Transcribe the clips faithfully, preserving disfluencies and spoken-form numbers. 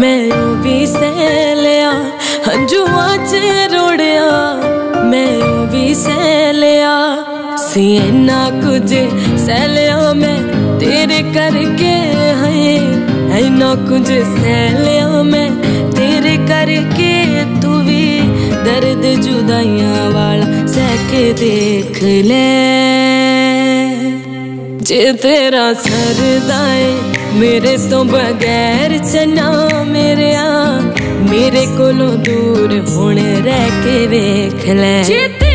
मैं भी सहलिया हंजुआ च रोड़िया, मैं भी सहलिया सीना कुछ सहलिया, मैं तेरे करके है ना कुछ सहलिया, मैं तेरे करके तू भी दर्द जुदाइया वाला सह के देख ले। जे तेरा सरदाए मेरे तो बगैर चना मेरे आ, मेरे कोलों दूर होने रह के देख ले। जे तेरा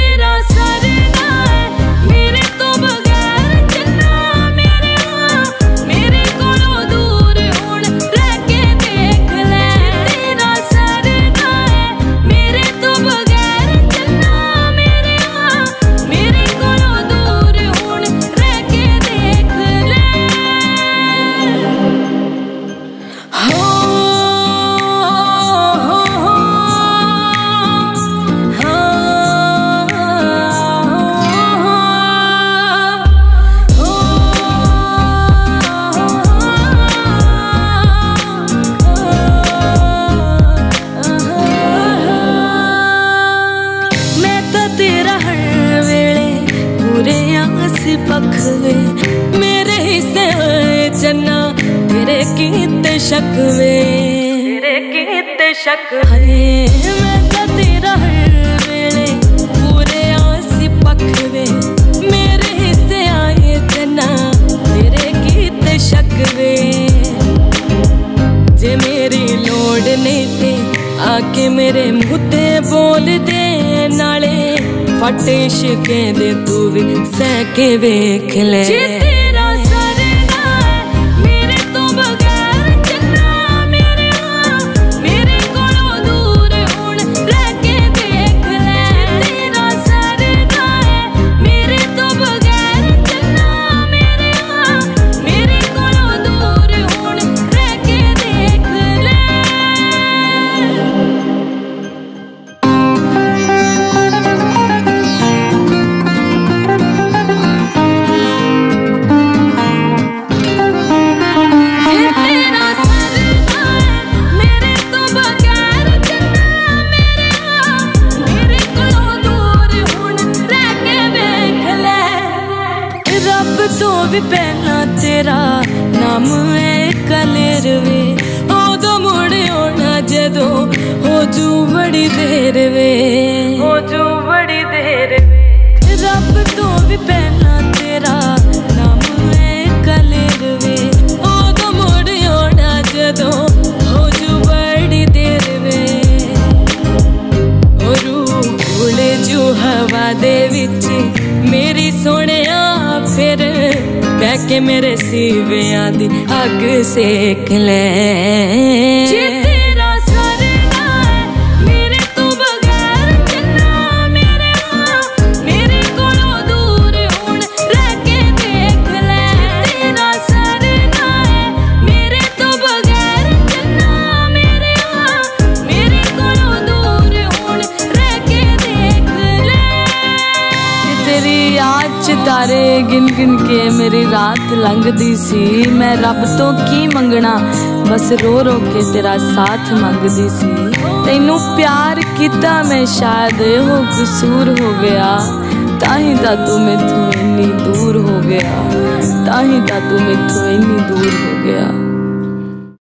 मेरे हिस्से आए चन्ना, तेरे कित शक में, तेरे कित शक है, मैं तो तेरा हर वेले पूरे आसी पखवे, मेरे हिस्से आए चन्ना तेरे कित शक में। जे मेरी लोड नहीं थे आके मेरे मुद्दे बोल दे, नाले फटे शिके दे तू भी सह के देख ले। पहला तेरा नाम है कलेर वे, ओ दो मुड़े होना जदो हो जू बड़ी देर वे, हो जू बड़ी देर वे। रब तो भी पहला तेरा नाम है कलेर वे, ओ दो मुड़े होना जदो हो जू बड़ी देर वे। ओ रू भूले जू हवा दे विच मेरी सोने आ, फिर बह के मेरे सीवियां दी अग सेक ले। तारे गिन गिन के मेरी रात लंघदी सी, मैं रब तो की मंगना बस रो रो के तेरा साथ मंगदी सी। तेनू प्यार किता मैं शायद हो कसूर हो गया, ताही दा तू मैथों इन्नी दूर हो गया, ताही दा तू मैथों इन्नी दूर हो गया।